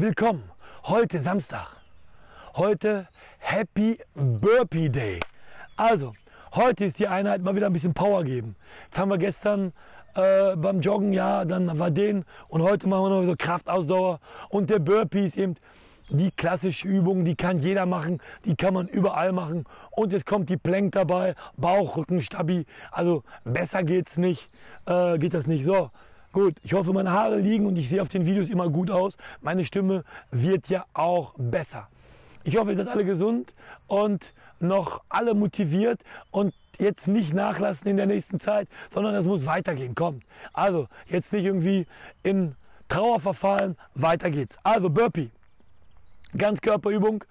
Willkommen, heute Samstag, heute Happy Burpee Day. Also, heute ist die Einheit mal wieder ein bisschen Power geben. Jetzt haben wir gestern beim Joggen, ja, dann war den und heute machen wir noch so Kraftausdauer. Und der Burpee ist eben die klassische Übung, die kann jeder machen, die kann man überall machen. Und jetzt kommt die Plank dabei, Bauch, Rücken, Stabi, also besser geht's nicht, geht das nicht so. Gut, ich hoffe, meine Haare liegen und ich sehe auf den Videos immer gut aus. Meine Stimme wird ja auch besser. Ich hoffe, ihr seid alle gesund und noch alle motiviert und jetzt nicht nachlassen in der nächsten Zeit, sondern es muss weitergehen, kommt. Also, jetzt nicht irgendwie in Trauer verfallen, weiter geht's. Also, Burpee, Ganzkörperübung.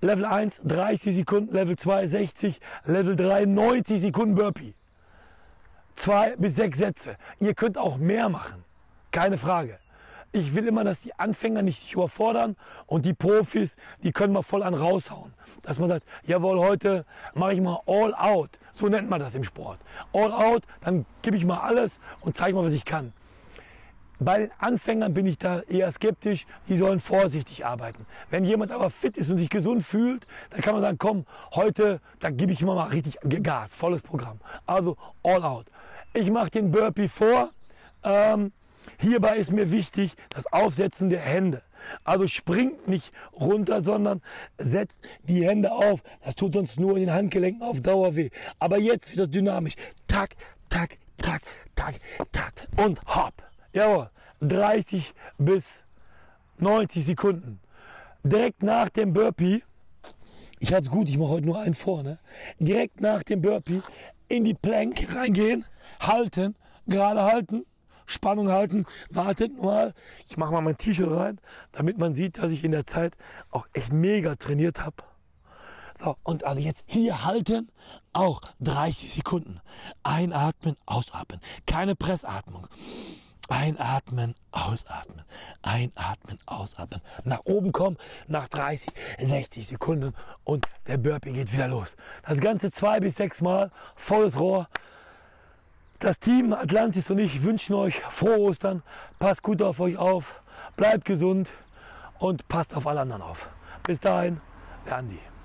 Level 1, 30 Sekunden, Level 2, 60, Level 3, 90 Sekunden Burpee. 2 bis 6 Sätze. Ihr könnt auch mehr machen, keine Frage. Ich will immer, dass die Anfänger nicht sich überfordern und die Profis, die können mal voll an raushauen. Dass man sagt, jawohl, heute mache ich mal all out. So nennt man das im Sport. All out, dann gebe ich mal alles und zeige mal, was ich kann. Bei den Anfängern bin ich da eher skeptisch, die sollen vorsichtig arbeiten. Wenn jemand aber fit ist und sich gesund fühlt, dann kann man sagen, komm, heute, da gebe ich immer mal richtig Gas, volles Programm. Also all out. Ich mache den Burpee vor. Hierbei ist mir wichtig das Aufsetzen der Hände. Also springt nicht runter, sondern setzt die Hände auf. Das tut sonst nur in den Handgelenken auf Dauer weh. Aber jetzt wird das dynamisch. Tak, tak, tak, tak, tak und hopp. Jawohl, 30 bis 90 Sekunden. Direkt nach dem Burpee, ich hab's gut, ich mache heute nur einen vorne. Direkt nach dem Burpee in die Plank reingehen, halten, gerade halten, Spannung halten, wartet mal. Ich mache mal mein T-Shirt rein, damit man sieht, dass ich in der Zeit auch echt mega trainiert habe. So, und also jetzt hier halten, auch 30 Sekunden. Einatmen, ausatmen, keine Pressatmung. Einatmen, ausatmen, einatmen, ausatmen. Nach oben kommen, nach 30, 60 Sekunden und der Burpee geht wieder los. Das Ganze 2 bis 6 Mal, volles Rohr. Das Team Atlantis und ich wünschen euch frohe Ostern. Passt gut auf euch auf, bleibt gesund und passt auf alle anderen auf. Bis dahin, der Andi.